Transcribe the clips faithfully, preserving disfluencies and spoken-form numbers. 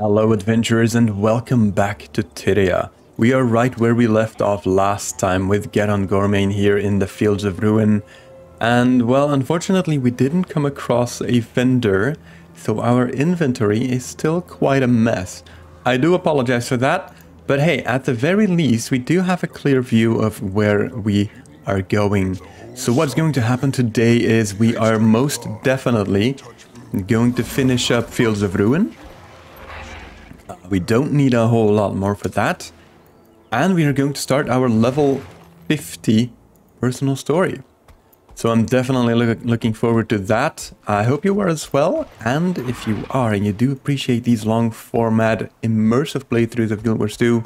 Hello adventurers and welcome back to Tyria. We are right where we left off last time with Geron Gormain here in the Fields of Ruin. And well, unfortunately we didn't come across a vendor, so our inventory is still quite a mess. I do apologize for that, but hey, at the very least we do have a clear view of where we are going. So what's going to happen today is we are most definitely going to finish up Fields of Ruin. We don't need a whole lot more for that. And we are going to start our level fifty personal story. So I'm definitely look looking forward to that. I hope you are as well. And if you are and you do appreciate these long format immersive playthroughs of Guild Wars two,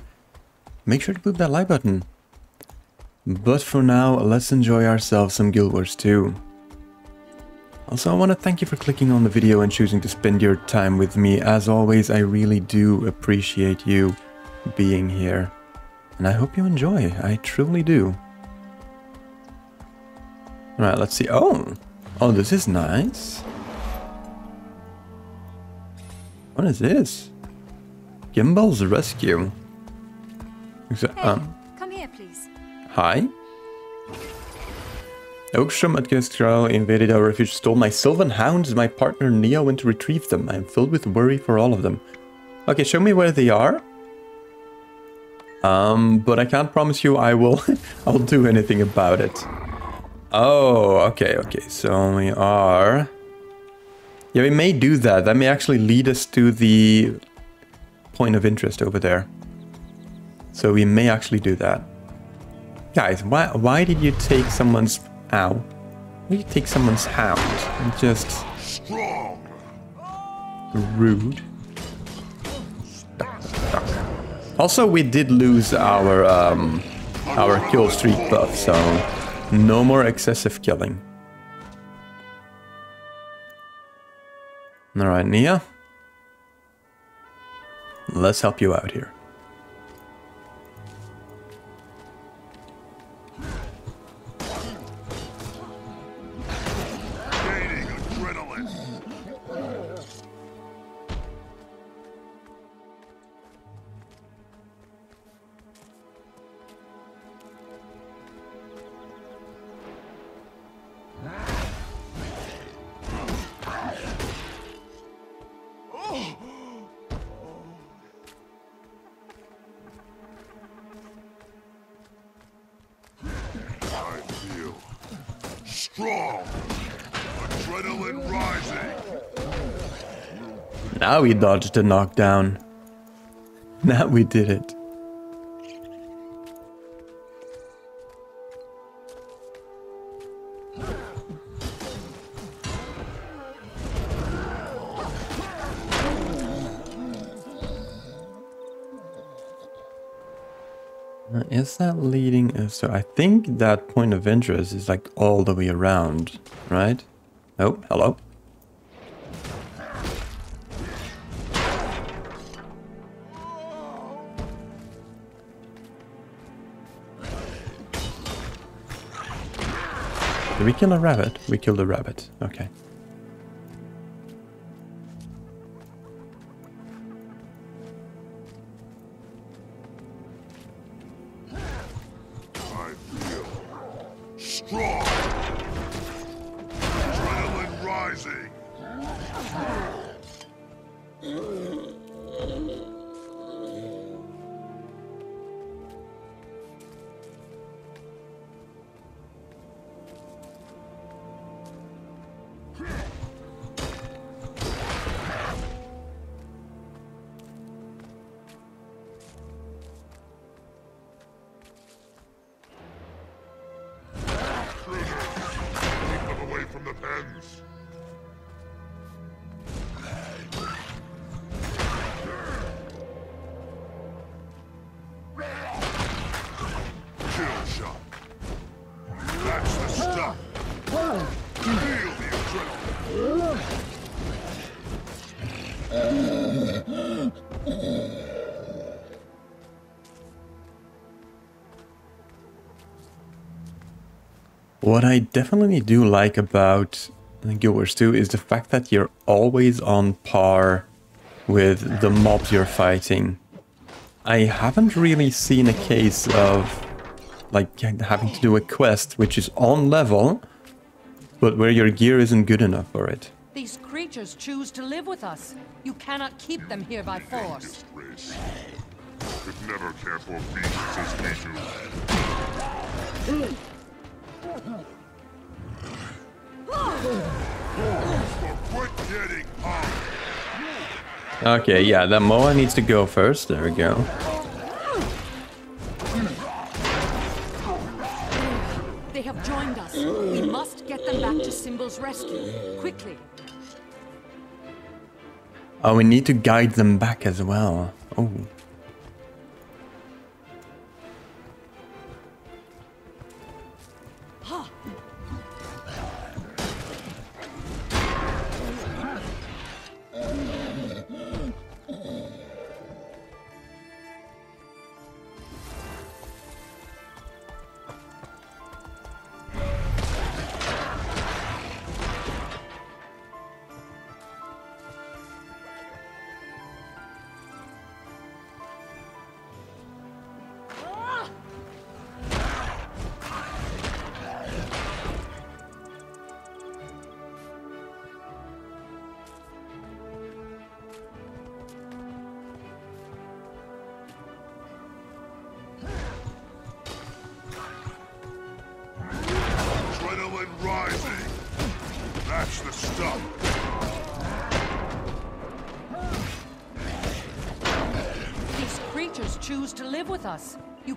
make sure to boop that like button. But for now, let's enjoy ourselves some Guild Wars two. Also, I want to thank you for clicking on the video and choosing to spend your time with me. As always, I really do appreciate you being here. And I hope you enjoy. I truly do. Alright, let's see. Oh! Oh, this is nice. What is this? Gimbal's Rescue. Hey, um, come here, please. Hi. Oakstrom at Graul invaded our refuge, stole my Sylvan Hounds, and my partner Neo went to retrieve them. I am filled with worry for all of them. Okay, show me where they are. Um, but I can't promise you I will I'll do anything about it. Oh, okay, okay, so we are... Yeah, we may do that. That may actually lead us to the point of interest over there. So we may actually do that. Guys, why, why did you take someone's... Ow. Why do you take someone's hound? I'm just... Strong. Rude. Stuck, stuck. Also, we did lose our, um... our kill streak buff, so... No more excessive killing. Alright, Nia. Let's help you out here. Now we dodged a knockdown. Now we did it. Is that leading us to... I think that point of interest is like all the way around, right? Oh, hello. Did we kill a rabbit? We killed a rabbit. Okay. I feel strong. Adrenaline rising. What I definitely do like about Guild Wars two is the fact that you're always on par with the mobs you're fighting. I haven't really seen a case of like having to do a quest which is on level, but where your gear isn't good enough for it. These creatures choose to live with us. You cannot keep them here by force. Could never care for beasts as we do. Okay, yeah, that Moa needs to go first. There we go. They have joined us. We must get them back to Symbol's rescue quickly. Oh, we need to guide them back as well. Oh.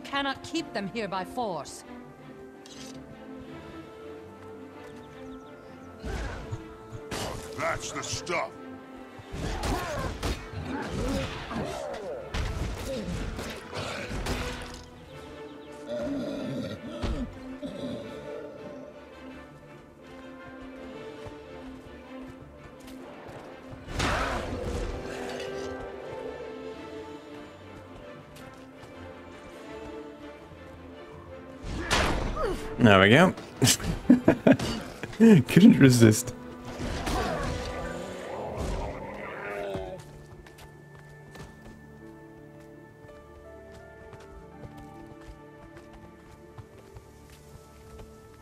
Cannot keep them here by force. That's the stuff. There we go. Couldn't resist.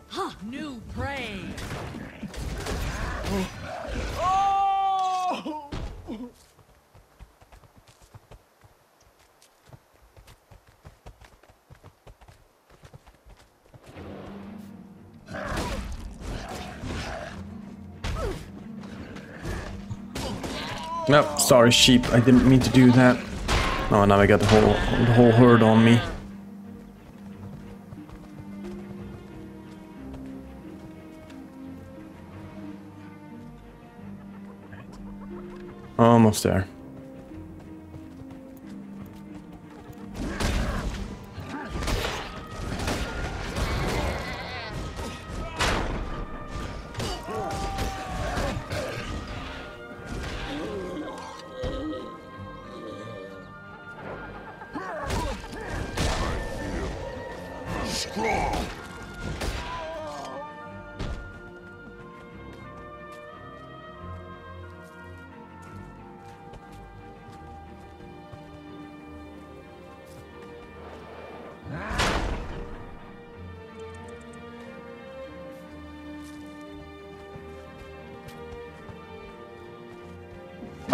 Huh, new prey. Oh. Oh. No, oh, sorry, sheep. I didn't mean to do that. Oh, now I got the whole the whole herd on me. Almost there.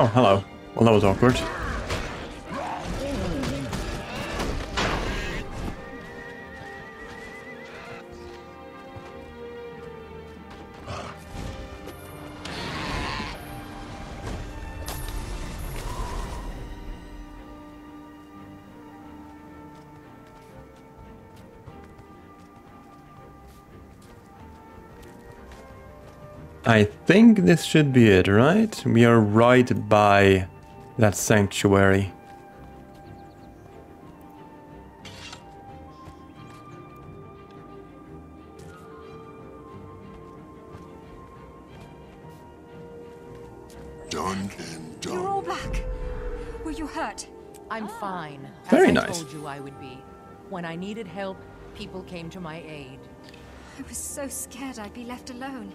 Oh, hello. Well, that was awkward. I think this should be it, right? We are right by that sanctuary. Done and done. You're all back. Were you hurt? I'm fine. Very nice. As I told you I would be. When I needed help, people came to my aid. I was so scared I'd be left alone.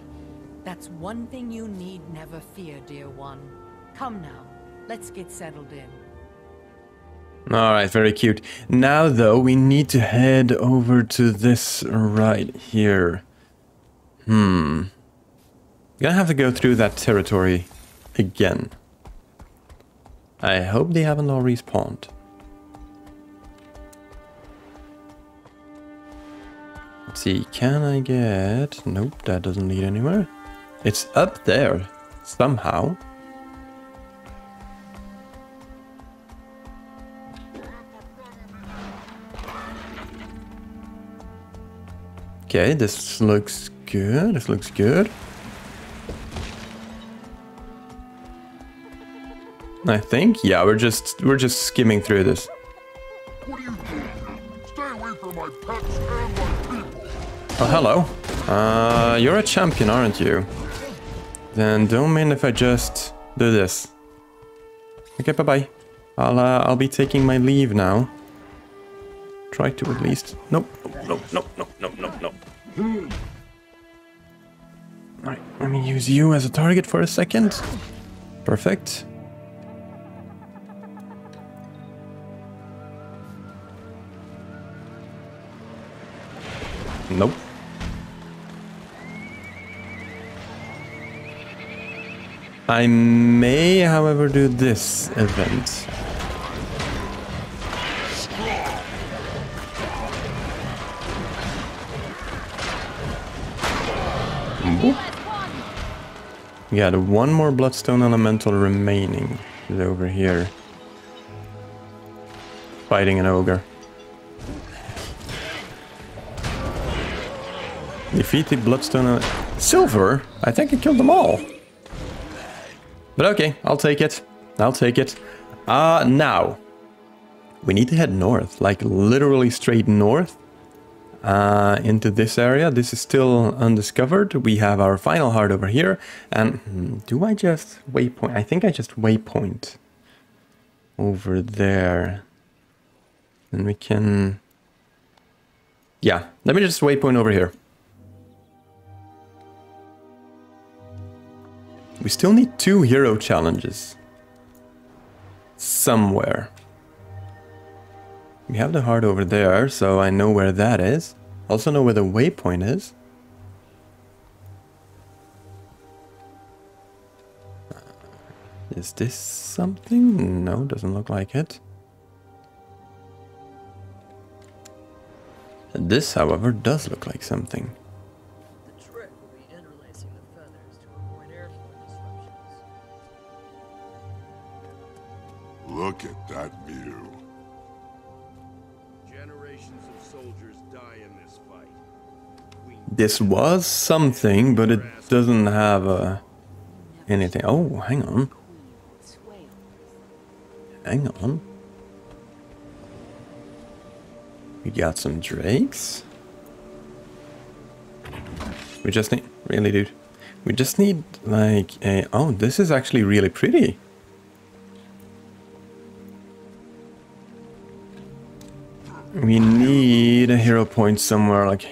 That's one thing you need never fear, dear one. Come now, Let's get settled in. Alright, very cute. Now, though, we need to head over to this right here. Hmm. Gonna have to go through that territory again. I hope they haven't all respawned. Let's see, can I get... Nope, that doesn't lead anywhere. It's up there, somehow. Okay, this looks good, this looks good. I think, yeah, we're just we're just skimming through this. What are you doing? Stay away from my pets and my people. Oh, hello. Uh, you're a champion, aren't you? Then don't mind if I just do this. Okay, bye bye. I'll uh, I'll be taking my leave now. Try to at least. Nope. Nope. Nope. Nope. Nope. Nope. Nope. Nope. All right. Let me use you as a target for a second. Perfect. Nope. I may, however, do this event. Boop. We got one more Bloodstone Elemental remaining. It's over here. Fighting an ogre. Defeat the Bloodstone Silver? I think I killed them all. But okay, I'll take it. I'll take it. Uh, now. We need to head north. Like, literally straight north. Uh, into this area. This is still undiscovered. We have our final heart over here. And do I just waypoint? I think I just waypoint. Over there. And we can... Yeah, let me just waypoint over here. We still need two hero challenges. Somewhere. We have the heart over there, so I know where that is. Also know where the waypoint is. Is this something? No, doesn't look like it. This, however, does look like something. Look at that view. Generations of soldiers die in this fight. We this was something, but it doesn't have uh, anything. Oh, hang on. Hang on. We got some drakes. We just need... Really, dude? We just need, like, a... Oh, this is actually really pretty. We need a hero point somewhere, like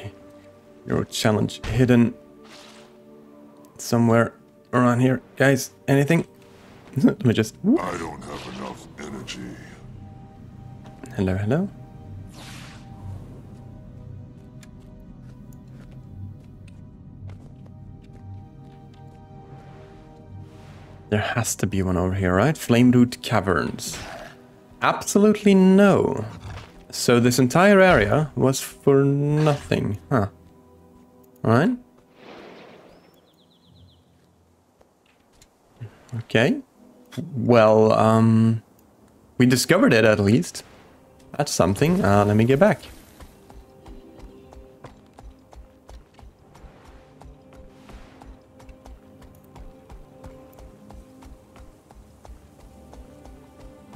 hero challenge hidden somewhere around here. Guys, anything? Let me just... Whoop. I don't have enough energy. Hello, hello. There has to be one over here, right? Flame Root Caverns. Absolutely no. So this entire area was for nothing, huh? Alright. Okay. Well, um... we discovered it at least. That's something. Uh, let me get back.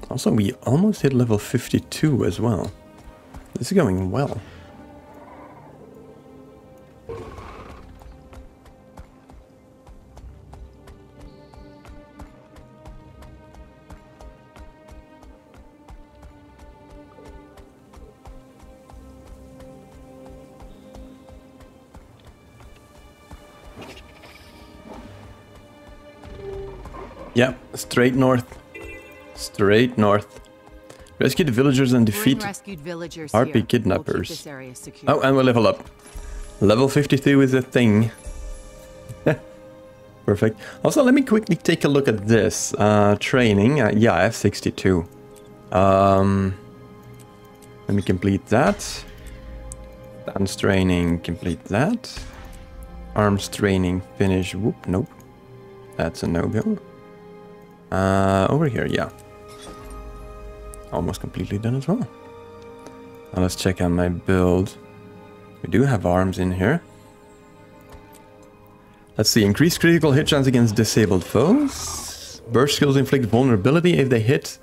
Also, we almost hit level fifty-two as well. This is going well. Yep, straight north. Straight north. Rescue the villagers and defeat villagers R P here. Kidnappers. We'll oh, and we'll level up. Level fifty-two is a thing. Perfect. Also, let me quickly take a look at this. Uh, training. Uh, yeah, I have sixty-two. Um, let me complete that. Dance training. Complete that. Arms training. Finish. Whoop. Nope. That's a no-go. Uh, over here. Yeah. Almost completely done as well. Now let's check out my build. We do have arms in here. Let's see. Increased critical hit chance against disabled foes. Burst skills inflict vulnerability if they hit.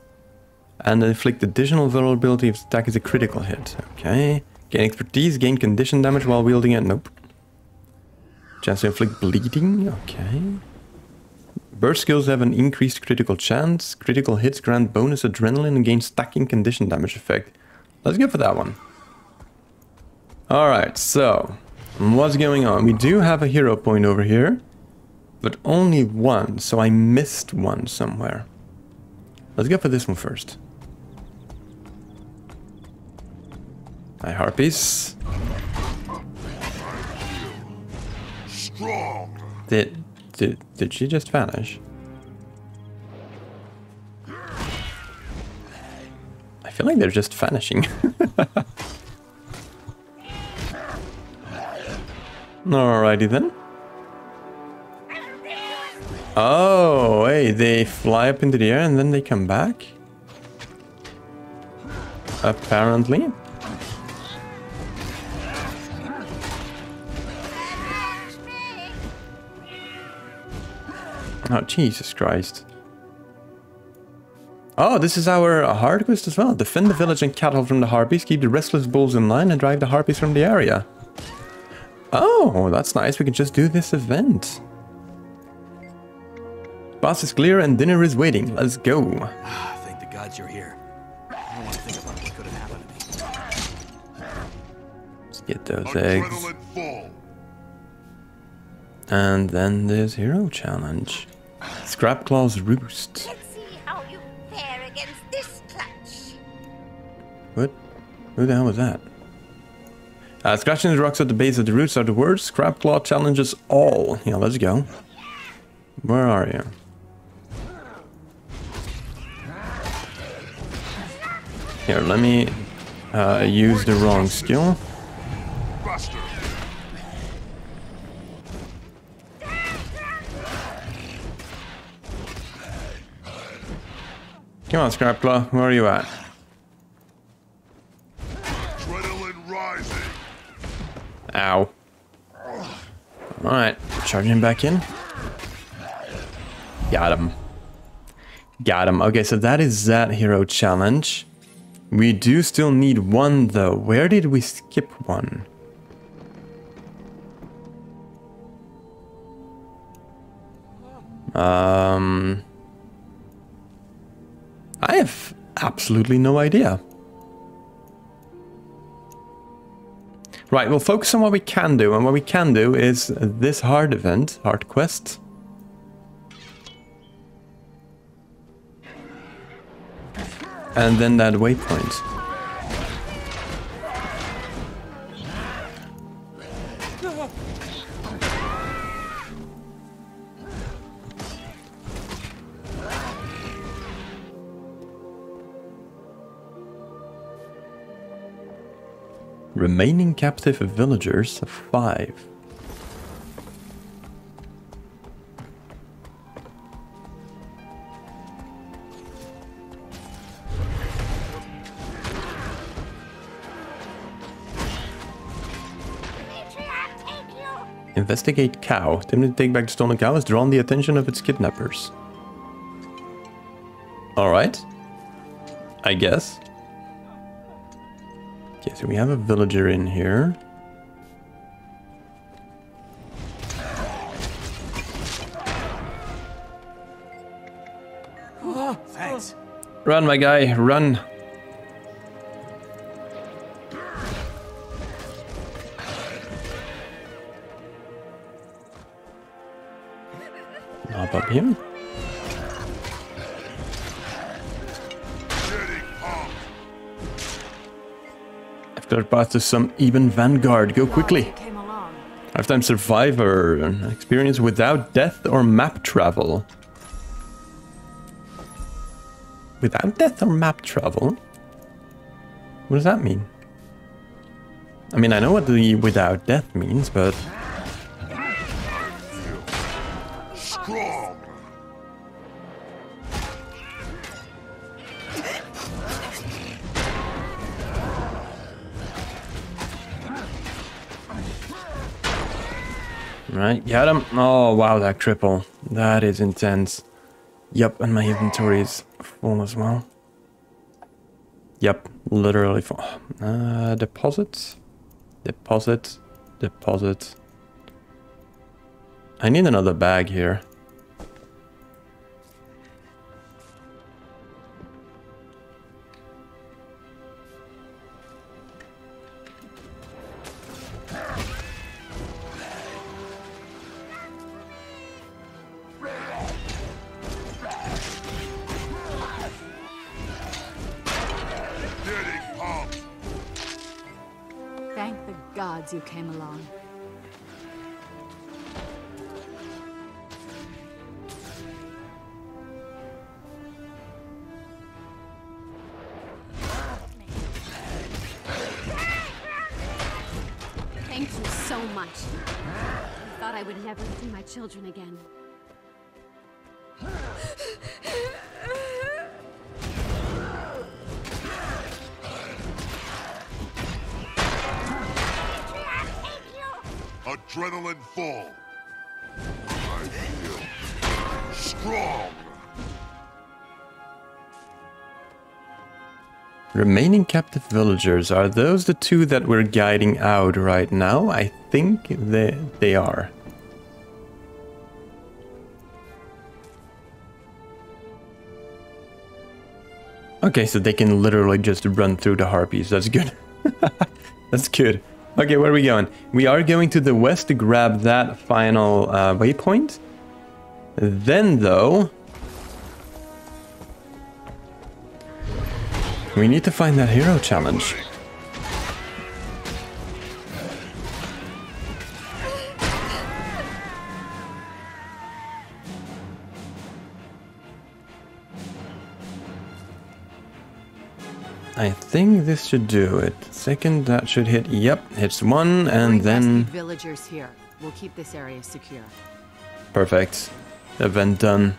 And inflict additional vulnerability if the attack is a critical hit. Okay. Gain expertise. Gain condition damage while wielding it. Nope. Chance to inflict bleeding. Okay. Burst skills have an increased critical chance. Critical hits grant bonus adrenaline and gain stacking condition damage effect. Let's go for that one. Alright, so what's going on? We do have a hero point over here, but only one, so I missed one somewhere. Let's go for this one first. Hi, Harpies. Did... Did, did she just vanish? I feel like they're just vanishing. Alrighty then. Oh, hey, they fly up into the air and then they come back? Apparently. Oh, Jesus Christ. Oh, this is our hard quest as well. Defend the village and cattle from the harpies, keep the restless bulls in line, and drive the harpies from the area. Oh, that's nice. We can just do this event. Pass is clear and dinner is waiting. Let's go. Ah, thank the gods you're here. I don't want to think about what could have happened to me. Let's get those eggs. And then there's hero challenge. Scrapclaw's Roost. Let's see how you fare against this clutch. What? Who the hell was that? Uh, scratching the rocks at the base of the roots are the words. Scrapclaw challenges all. Yeah, let's go. Where are you? Here, let me uh, use the wrong skill. Come on, Scrapclaw, where are you at? Ow. Alright, charging back in. Got him. Got him. Okay, so that is that hero challenge. We do still need one, though. Where did we skip one? Um... I have absolutely no idea. Right, we'll focus on what we can do, and what we can do is this hard event, hard quest. And then that waypoint. Remaining captive of villagers of five. Investigate cow. Attempting to take back the stolen cow has drawn the attention of its kidnappers. Alright. I guess. Okay, so we have a villager in here. Oh, thanks. Run, my guy, run. Hop up here. Afterpath to some even vanguard. Go quickly. Lifetime survivor. Experience without death or map travel. Without death or map travel? What does that mean? I mean, I know what the without death means, but... Strong. Right, got him. Oh, wow, that triple. That is intense. Yep, and my inventory is full as well. Yep, literally full. Uh, deposits. Deposit. Deposit. I need another bag here. You came along. Thank you so much. I thought I would never see my children again. Adrenaline full. I feel strong. Remaining captive villagers. Are those the two that we're guiding out right now? I think they, they are. Okay, so they can literally just run through the harpies. That's good. That's good. Okay, where are we going? We are going to the west to grab that final uh, waypoint. Then, though... we need to find that hero challenge. I think this should do it. Second, that should hit. Yep, hits one, and then villagers here. We'll keep this area secure. Perfect. Event done.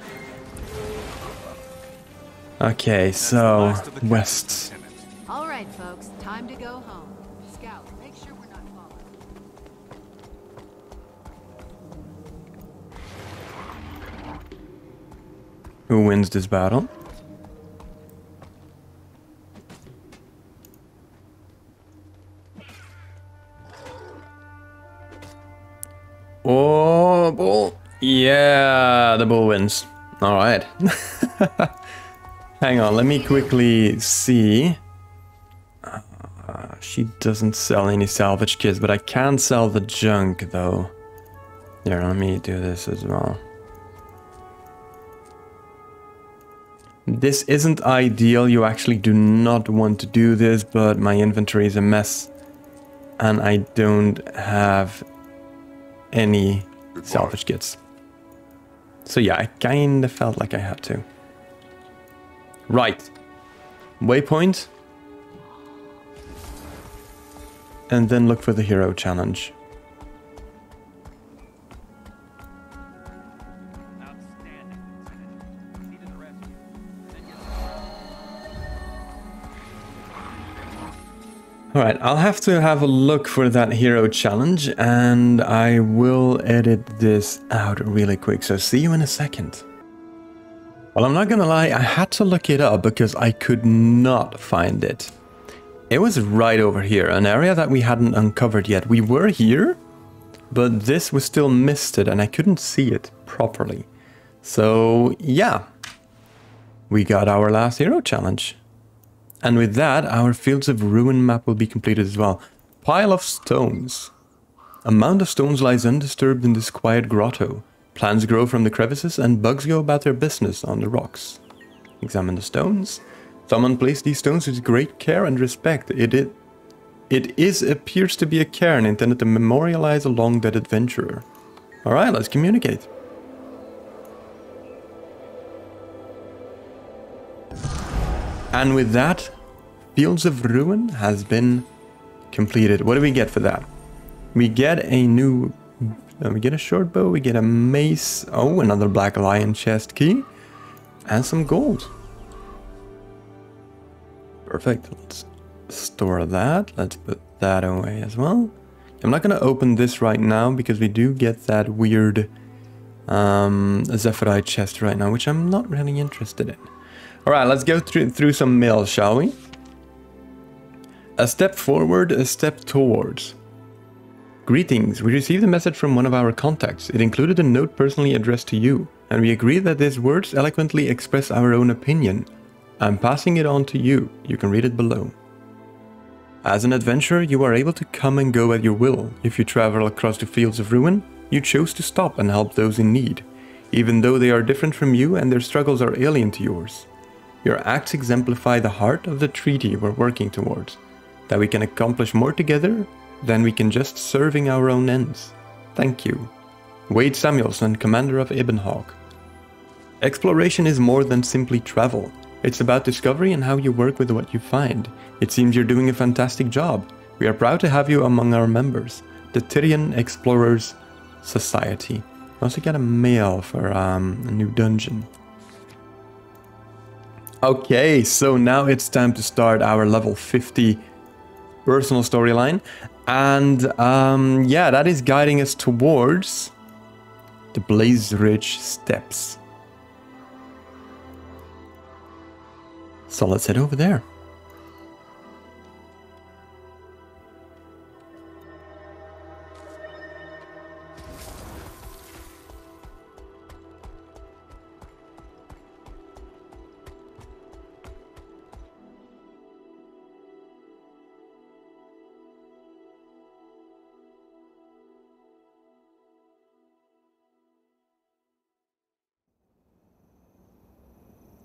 Okay, so west. All right, folks, time to go home. Scout, make sure we're not followed. Who wins this battle? Oh, bull. Yeah, the bull wins. All right. Hang on, let me quickly see. Uh, she doesn't sell any salvage kits, but I can sell the junk, though. Here, let me do this as well. This isn't ideal. You actually do not want to do this, but my inventory is a mess. And I don't have... any salvage kits. So yeah, I kinda felt like I had to. Right. Waypoint. And then look for the hero challenge. Alright, I'll have to have a look for that hero challenge, and I will edit this out really quick, so see you in a second. Well, I'm not gonna lie, I had to look it up because I could not find it. It was right over here, an area that we hadn't uncovered yet. We were here, but this was still misted and I couldn't see it properly. So, yeah. We got our last hero challenge. And with that, our Fields of Ruin map will be completed as well. Pile of stones. A mound of stones lies undisturbed in this quiet grotto. Plants grow from the crevices and bugs go about their business on the rocks. Examine the stones. Someone placed these stones with great care and respect. It, it, It is appears to be a cairn intended to memorialize a long-dead adventurer. Alright, let's communicate. And with that, Fields of Ruin has been completed. What do we get for that? We get a new... Uh, we get a short bow, we get a mace... Oh, another Black Lion chest key. And some gold. Perfect. Let's store that. Let's put that away as well. I'm not going to open this right now because we do get that weird um, Zephyrite chest right now, which I'm not really interested in. Alright, let's go through, through some mills, shall we? A step forward, a step towards. Greetings. We received a message from one of our contacts. It included a note personally addressed to you, and we agree that these words eloquently express our own opinion. I'm passing it on to you. You can read it below. As an adventurer, you are able to come and go at your will. If you travel across the Fields of Ruin, you chose to stop and help those in need, even though they are different from you and their struggles are alien to yours. Your acts exemplify the heart of the treaty we're working towards, that we can accomplish more together than we can just serving our own ends. Thank you. Wade Samuelson, commander of Ebonhawke. Exploration is more than simply travel. It's about discovery and how you work with what you find. It seems you're doing a fantastic job. We are proud to have you among our members, the Tyrian Explorers Society. I also got a mail for um, a new dungeon. Okay, so now it's time to start our level fifty personal storyline. And um, yeah, that is guiding us towards the Blazeridge Steps. So let's head over there.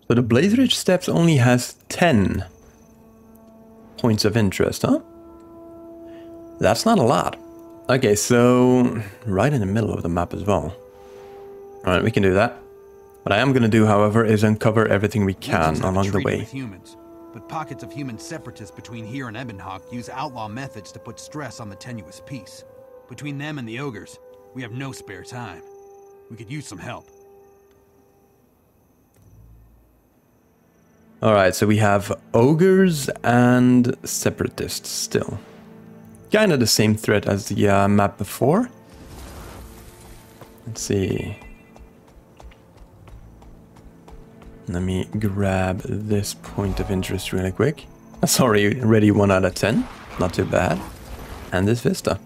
So the Blazeridge Steps only has ten points of interest, huh? That's not a lot. Okay, so right in the middle of the map as well. Alright, we can do that. What I am going to do, however, is uncover everything we can along the way. Humans, but pockets of human separatists between here and Ebonhawke use outlaw methods to put stress on the tenuous peace. Between them and the ogres, we have no spare time. We could use some help. Alright, so we have ogres and separatists still. Kinda the same threat as the uh, map before. Let's see. Let me grab this point of interest really quick. That's already, already one out of ten. Not too bad. And this vista.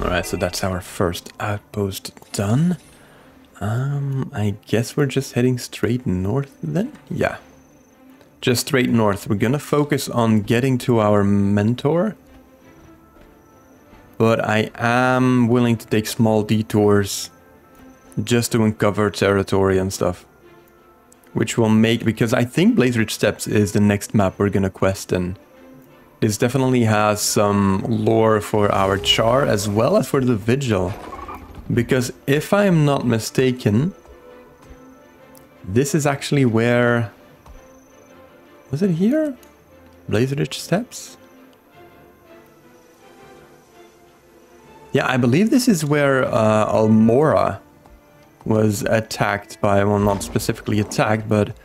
Alright, so that's our first outpost done. Um, I guess we're just heading straight north then? Yeah. Just straight north. We're gonna focus on getting to our mentor. But I am willing to take small detours just to uncover territory and stuff. Which will make... because I think Blazeridge Steps is the next map we're gonna quest in. This definitely has some lore for our Charr as well as for the Vigil. Because if I am not mistaken, this is actually where... was it here? Blazeridge Steps? Yeah, I believe this is where uh, Almora was attacked by... well, not specifically attacked, but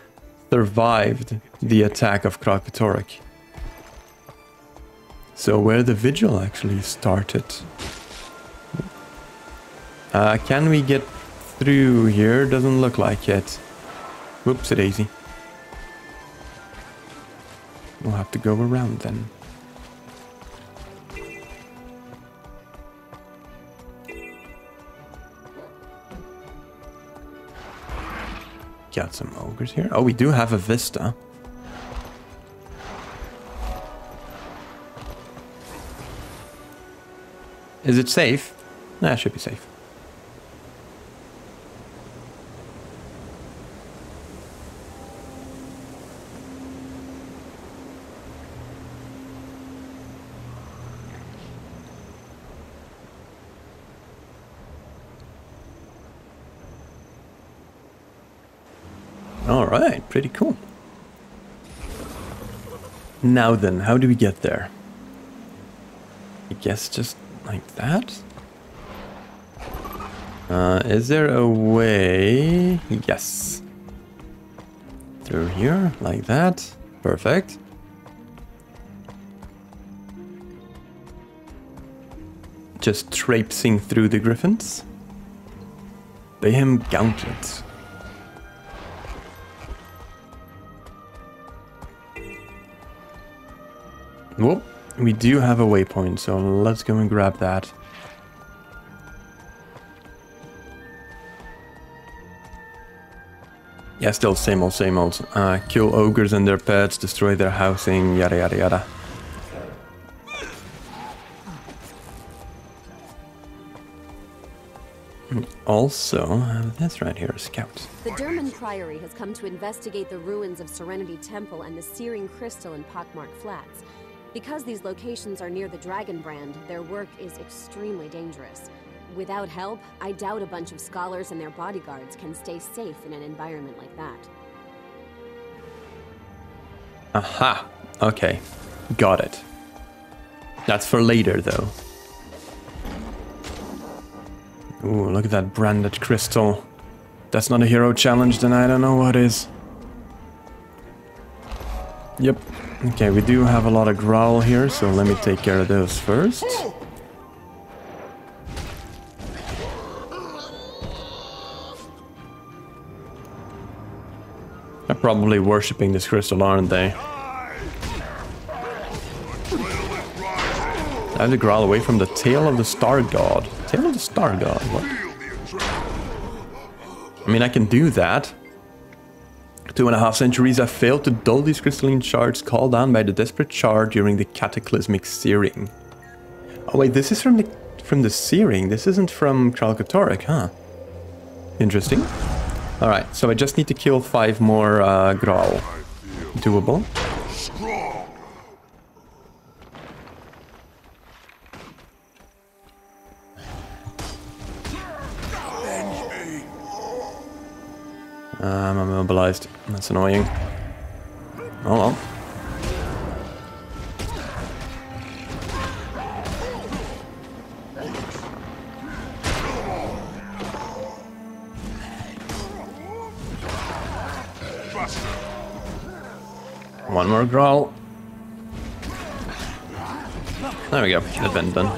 survived the attack of Krakatorik. So where the Vigil actually started. Uh, can we get through here? Doesn't look like it. Whoopsie daisy. We'll have to go around then. got some ogres here. Oh, we do have a vista. Is it safe? Nah, it should be safe. Alright, pretty cool. Now then, how do we get there? I guess just like that? Uh, is there a way? Yes. Through here, like that. Perfect. Just traipsing through the griffins. Bayhem gauntlets. Whoop, we do have a waypoint, so let's go and grab that. Yeah, still same old, same old. Uh, kill ogres and their pets, destroy their housing, yada yada yada. We also have this right here, a scout. The Durmand Priory has come to investigate the ruins of Serenity Temple and the Searing Crystal in Pockmark Flats. Because these locations are near the Dragon Brand, their work is extremely dangerous. Without help, I doubt a bunch of scholars and their bodyguards can stay safe in an environment like that. Aha! Okay. Got it. That's for later, though. Ooh, look at that branded crystal. That's not a hero challenge, then I don't know what is. Yep. Okay, we do have a lot of Graul here, so let me take care of those first. They're probably worshipping this crystal, aren't they? I have the Graul away from the tail of the Star God. Tail of the Star God, what? I mean, I can do that. Two and a half centuries have failed to dull these crystalline shards called down by the desperate Charr during the Cataclysmic Searing. Oh wait, this is from the from the Searing. This isn't from Krakatorik, huh? Interesting. All right, so I just need to kill five more uh, Graul. Doable. Um, I'm immobilized. That's annoying. Oh well. One more Graul. There we go. That's been done.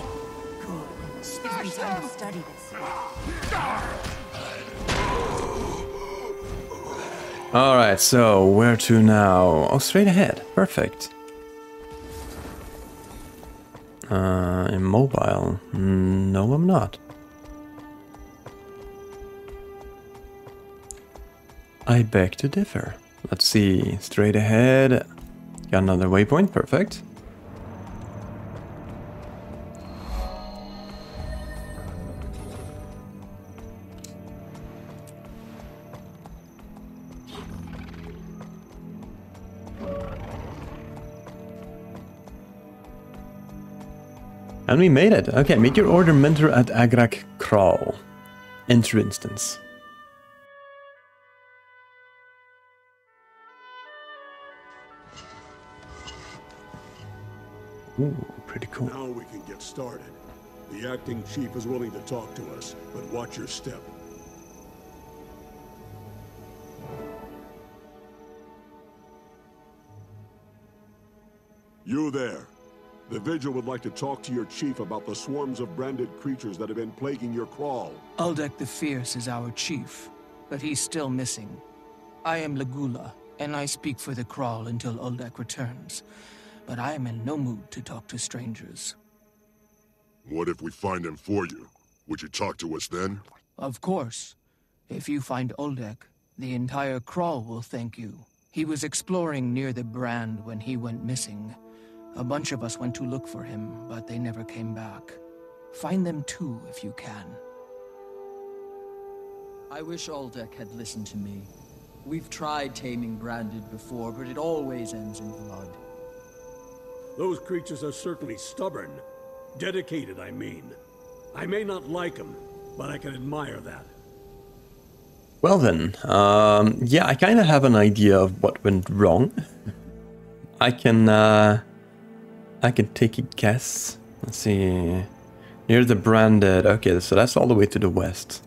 Alright, so where to now? Oh, straight ahead. Perfect. Uh, immobile. No, I'm not. I beg to differ. Let's see. Straight ahead. Got another waypoint. Perfect. And we made it. Okay, make your order mentor at Agrak Kraal. Enter instance. Ooh, pretty cool. Now we can get started. The acting chief is willing to talk to us, but watch your step. You there. The Vigil would like to talk to your chief about the swarms of branded creatures that have been plaguing your Kraal. Uldek the Fierce is our chief, but he's still missing. I am Lagula, and I speak for the Kraal until Uldek returns. But I am in no mood to talk to strangers. What if we find him for you? Would you talk to us then? Of course. If you find Uldek, The entire Kraal will thank you. He was exploring near the Brand when he went missing. A bunch of us went to look for him, but they never came back. Find them too, if you can. I wish Uldek had listened to me. We've tried taming Branded before, but it always ends in blood. Those creatures are certainly stubborn. Dedicated, I mean. I may not like them, but I can admire that. Well then, um, yeah, I kind of have an idea of what went wrong. I can, uh, I can take a guess. Let's see. Near the Branded. Okay, so that's all the way to the west.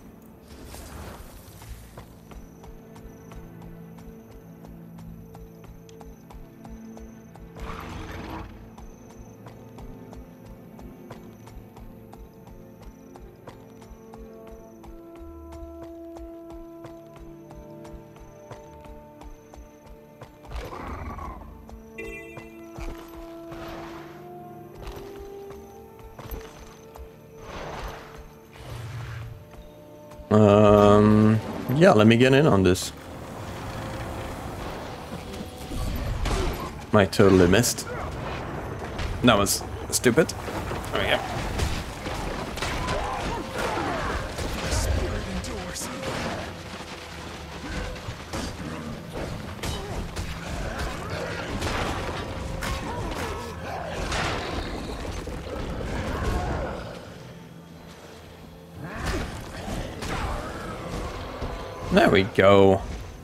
Um, yeah, let me get in on this. I totally missed. That was stupid. Oh yeah. There we go.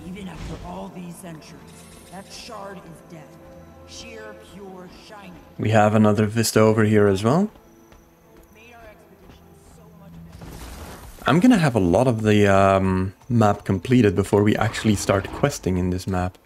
Even after all these centuries, that shard is dead. Sheer, pure, shiny. We have another vista over here as well. I'm gonna have a lot of the um, map completed before we actually start questing in this map.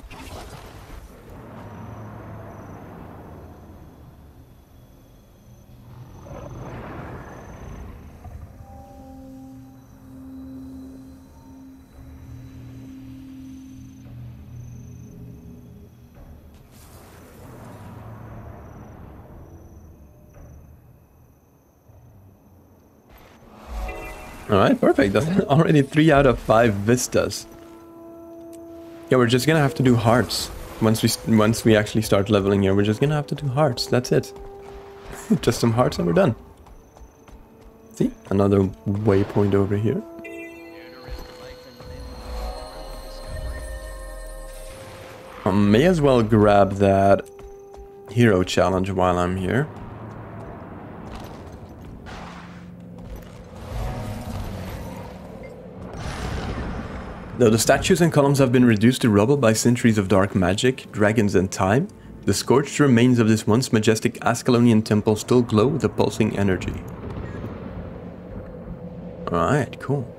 Alright, perfect. That's already three out of five vistas. Yeah, we're just gonna have to do hearts. Once we once we actually start leveling here, we're just gonna have to do hearts. That's it. Just some hearts and we're done. See? Another waypoint over here. I may as well grab that hero challenge while I'm here. Though the statues and columns have been reduced to rubble by centuries of dark magic, dragons and time, the scorched remains of this once majestic Ascalonian temple still glow with a pulsing energy. Alright, cool.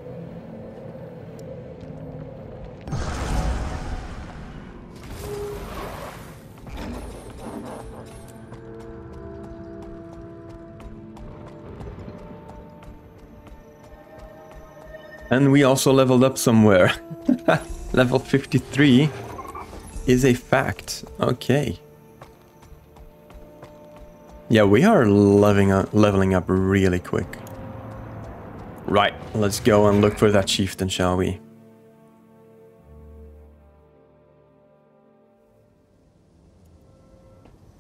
And we also leveled up somewhere. Level fifty-three is a fact. Okay. Yeah, we are leveling up, leveling up really quick. Right, let's go and look for that chieftain, shall we?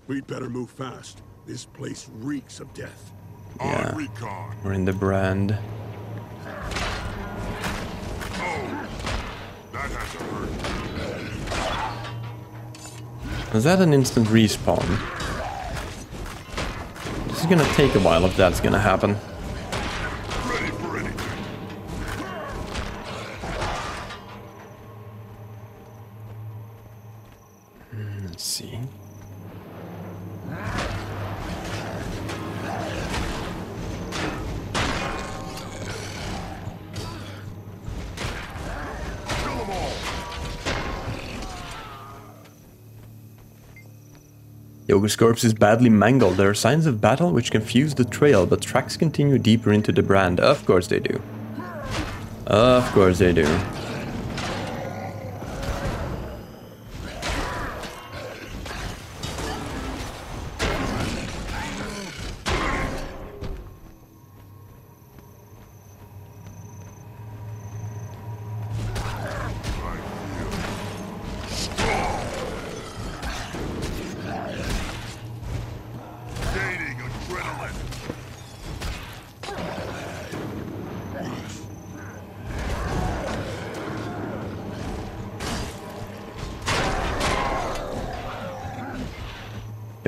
We'd better move fast. This place reeks of death. Yeah, we're in the Brand. Is that an instant respawn? This is gonna take a while if that's gonna happen. Mm, let's see. Yogur's corpse is badly mangled. There are signs of battle which confuse the trail, but tracks continue deeper into the Brand. Of course they do. Of course they do.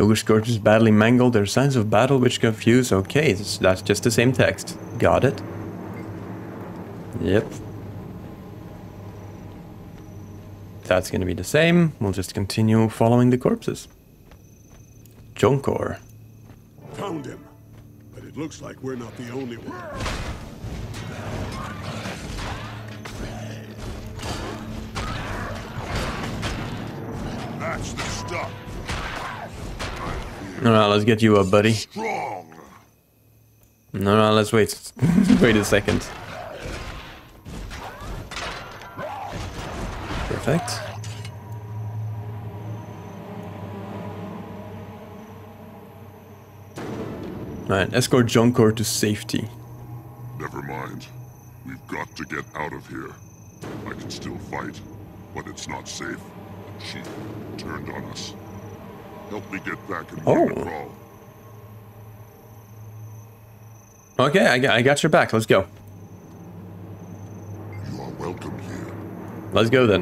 The Ushgort is badly mangled, there are signs of battle which confuse. Okay, that's just the same text. Got it. Yep. That's gonna be the same. We'll just continue following the corpses. Junkor. Found him. But it looks like we're not the only one. That's the stuff. No, no, let's get you up, buddy. Strong. No, no, let's wait. Wait a second. Perfect. Alright, escort Junkor to safety. Never mind. We've got to get out of here. I can still fight, but it's not safe. The chief turned on us. Help me get back and oh. Graul. Okay, I got, I got your back. Let's go. You are welcome here. Let's go then.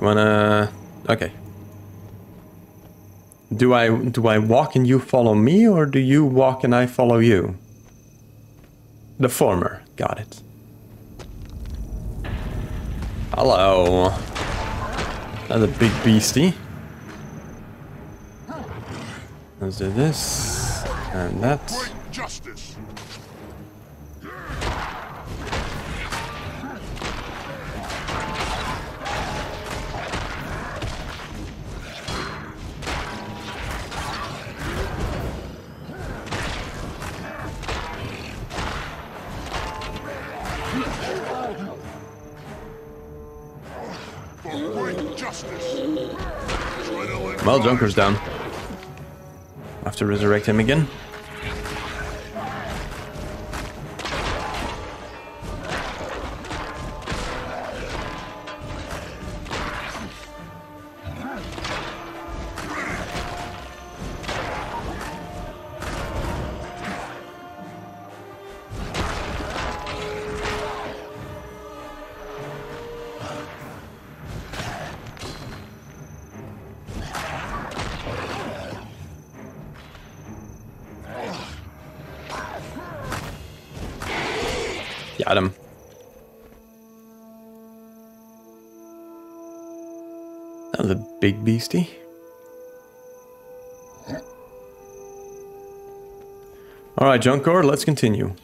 You wanna? Okay. Do I do I walk and you follow me, or do you walk and I follow you? The former. Got it. Hello. That's a big beastie. Let's do this and that. Justice. Well, Junkor's down. Have to resurrect him again. Got him. That was a big beastie. Alright, Junkor, let's continue.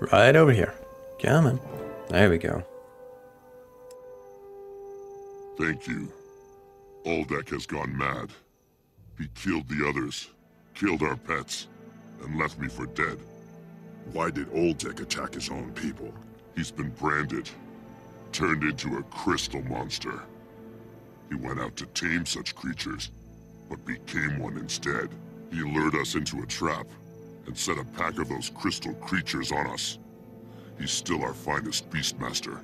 Right over here. Come on. There we go. Thank you. Uldek has gone mad. He killed the others. Killed our pets, and left me for dead. Why did Uldek attack his own people? He's been branded, turned into a crystal monster. He went out to tame such creatures, but became one instead. He lured us into a trap, and set a pack of those crystal creatures on us. He's still our finest beastmaster.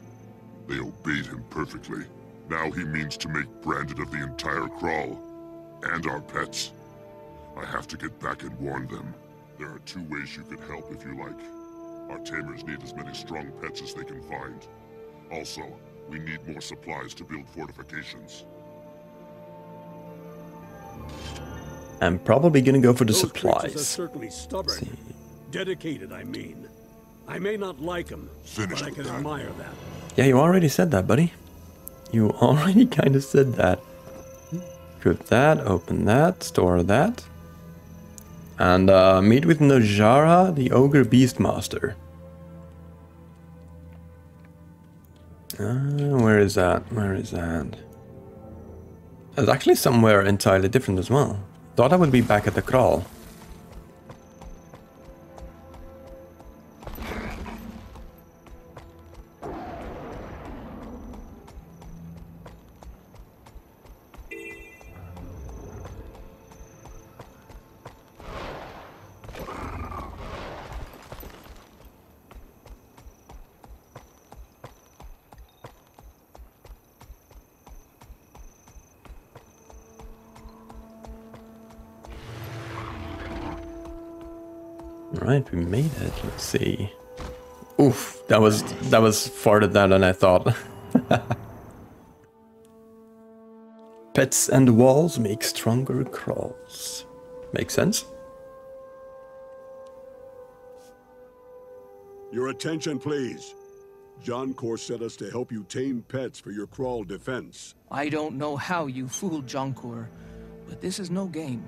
They obeyed him perfectly. Now he means to make branded of the entire Kraal, and our pets. I have to get back and warn them. There are two ways you could help if you like. Our tamers need as many strong pets as they can find. Also, we need more supplies to build fortifications. I'm probably gonna go for the Those supplies. Are certainly stubborn. See. Dedicated, I mean. I may not like them, Finish but I can that. admire that. Yeah, you already said that, buddy. You already kind of said that. Equip that, open that, store that. And uh, meet with Nojara, the Ogre Beastmaster. Uh, where is that? Where is that? It's actually somewhere entirely different as well. Thought I would be back at the Kraal. Right, we made it. Let's see. Oof, that was that was farther down than I thought. Pets and walls make stronger crawls. Makes sense? Your attention, please. Junkor sent us to help you tame pets for your Graul defense. I don't know how you fooled Junkor, but this is no game.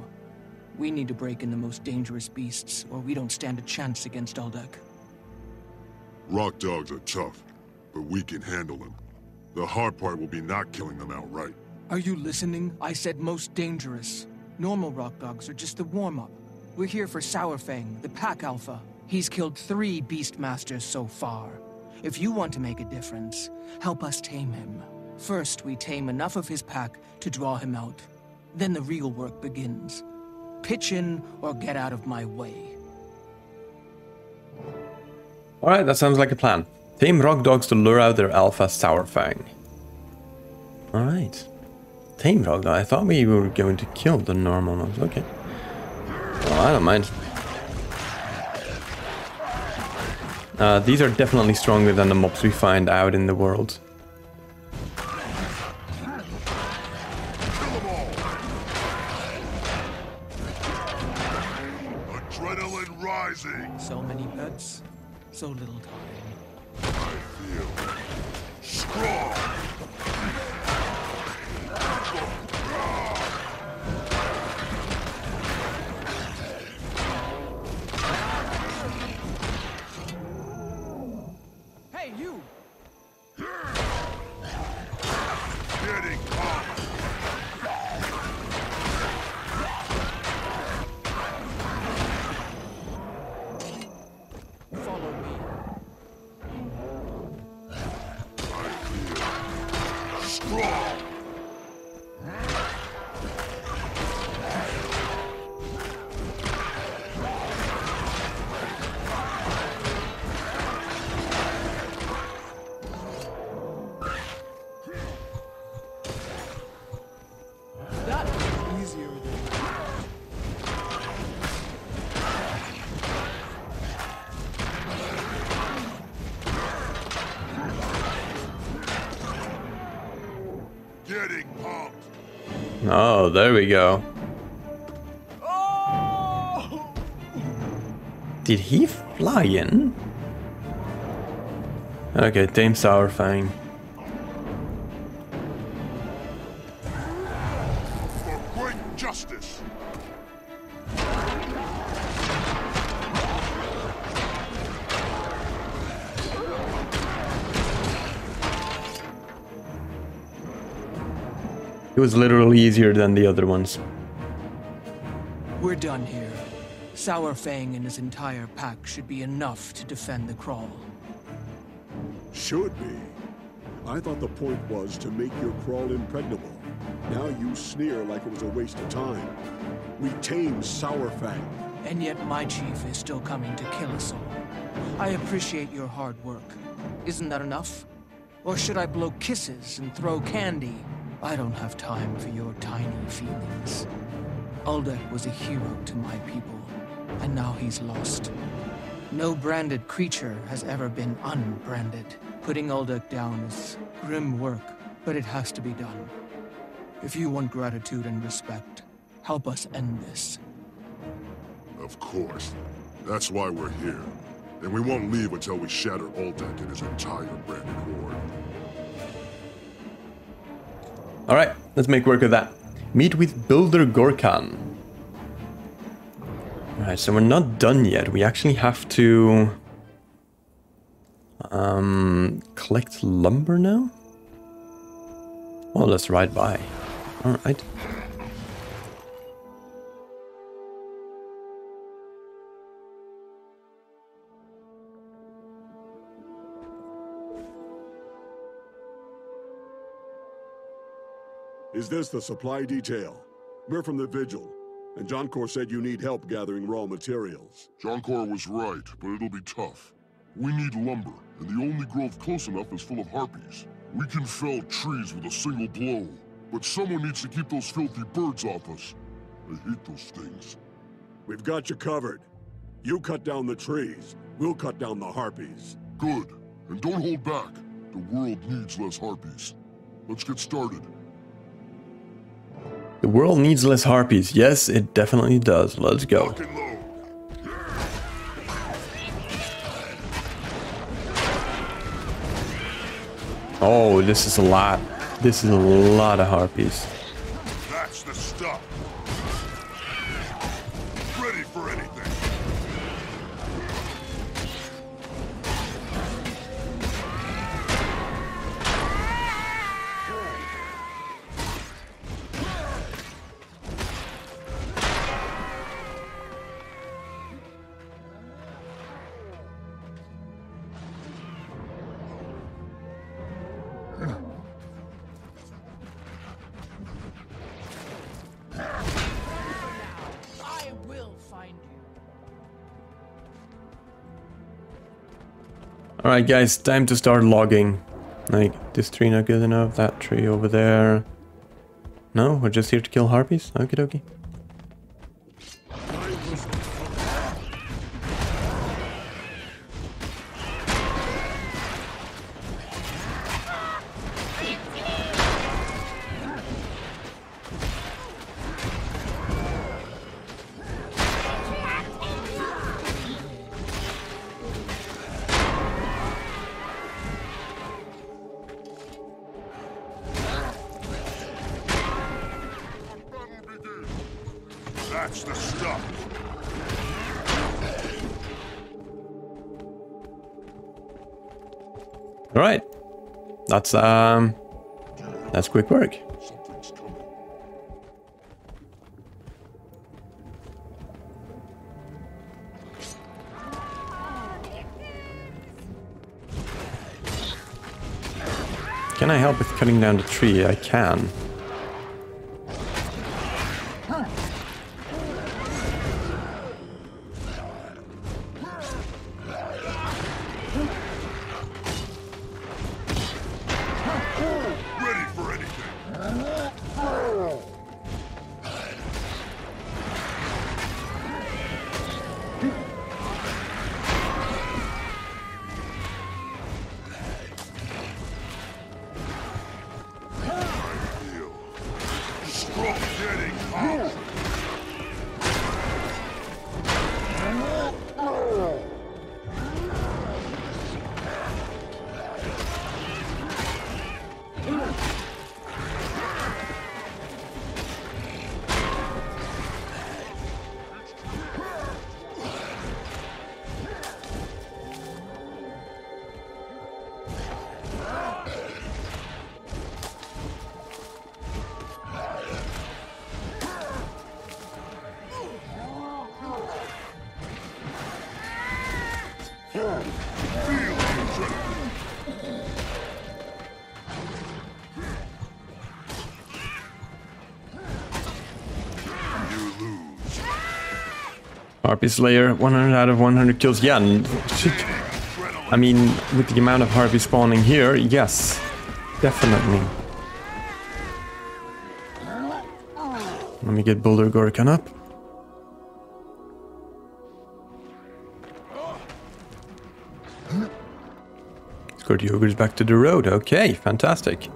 We need to break in the most dangerous beasts, or we don't stand a chance against Uldek. Rock dogs are tough, but we can handle them. The hard part will be not killing them outright. Are you listening? I said most dangerous. Normal rock dogs are just the warm-up. We're here for Sourfang, the pack alpha. He's killed three beast masters so far. If you want to make a difference, help us tame him. First, we tame enough of his pack to draw him out. Then the real work begins. Pitch in or get out of my way. Alright, that sounds like a plan. Tame rock dogs to lure out their alpha Sourfang. Alright. Tame rock dog. I thought we were going to kill the normal ones. Okay. Well, I don't mind. Uh, these are definitely stronger than the mobs we find out in the world. Adrenaline rising. So many pets, so little time. I feel strong. Oh, there we go. Oh! Did he fly in? Okay, tame Sourfang. For great justice. It was literally easier than the other ones. We're done here. Sourfang and his entire pack should be enough to defend the Graul. Should be. I thought the point was to make your Graul impregnable. Now you sneer like it was a waste of time. We tamed Sourfang. And yet my chief is still coming to kill us all. I appreciate your hard work. Isn't that enough? Or should I blow kisses and throw candy? I don't have time for your tiny feelings. Uldek was a hero to my people, and now he's lost. No branded creature has ever been unbranded. Putting Uldek down is grim work, but it has to be done. If you want gratitude and respect, help us end this. Of course. That's why we're here. And we won't leave until we shatter Uldek and his entire branded horde. Alright, let's make work of that. Meet with Builder Gorkan. Alright, so we're not done yet. We actually have to... Um, collect lumber now? Well, let's ride by. Alright. Is this the supply detail? We're from the Vigil, and Junkor said you need help gathering raw materials. Junkor was right, but it'll be tough. We need lumber, and the only grove close enough is full of harpies. We can fell trees with a single blow, but someone needs to keep those filthy birds off us. I hate those things. We've got you covered. You cut down the trees, we'll cut down the harpies. Good, and don't hold back. The world needs less harpies. Let's get started. The world needs less harpies. Yes, it definitely does. Let's go. Oh, this is a lot. This is a lot of harpies. That's the stuff. Ready for anything. Alright guys, time to start logging. Like, this tree not good enough, that tree over there. No, we're just here to kill harpies? Okie dokie. Alright, that's um, that's quick work. Can I help with cutting down the tree? I can. Harpy Slayer, one hundred out of one hundred kills. Yeah, I mean, with the amount of harpy spawning here, yes, definitely. Let me get Builder Gorkan up. Escort the ogres back to the road. Okay, fantastic.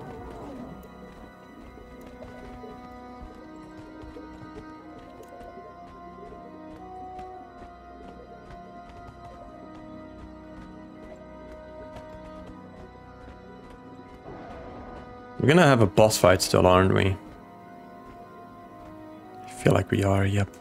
We're gonna have a boss fight still, aren't we? I feel like we are, yep.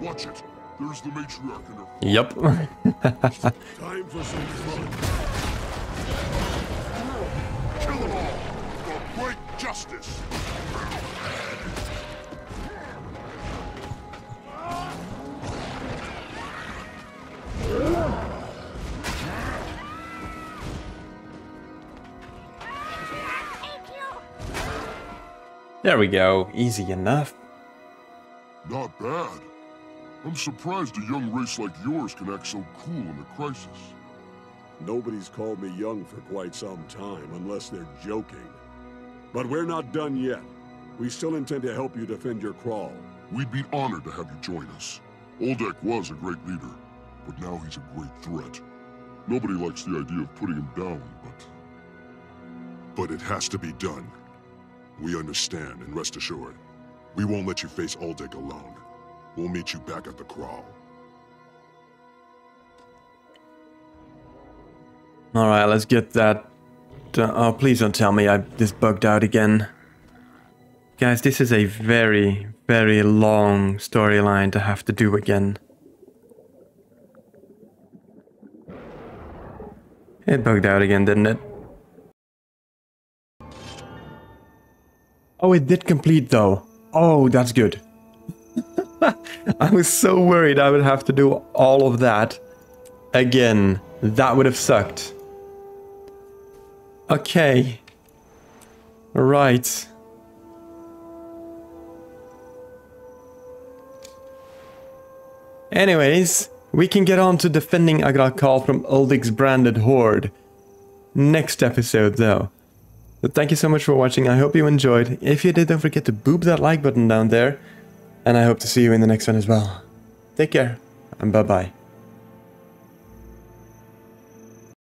Watch it. There's the matriarch in her. Yep. Time for some fun. Kill them all or break justice. There we go, easy enough. Not bad. I'm surprised a young race like yours can act so cool in a crisis. Nobody's called me young for quite some time, unless they're joking. But we're not done yet. We still intend to help you defend your Kraal. We'd be honored to have you join us. Uldek was a great leader, but now he's a great threat. Nobody likes the idea of putting him down, but... But it has to be done. We understand, and rest assured, we won't let you face Uldek alone. We'll meet you back at the Kraal. Alright, let's get that... Uh, oh, please don't tell me I just bugged out again. Guys, this is a very, very long storyline to have to do again. It bugged out again, didn't it? Oh, it did complete though. Oh, that's good. I was so worried I would have to do all of that again. That would have sucked. Okay. Right. Anyways, we can get on to defending Agrak Kraal from Uldek's branded horde next episode though. But thank you so much for watching. I hope you enjoyed. If you did, don't forget to boop that like button down there. And I hope to see you in the next one as well. Take care and bye bye.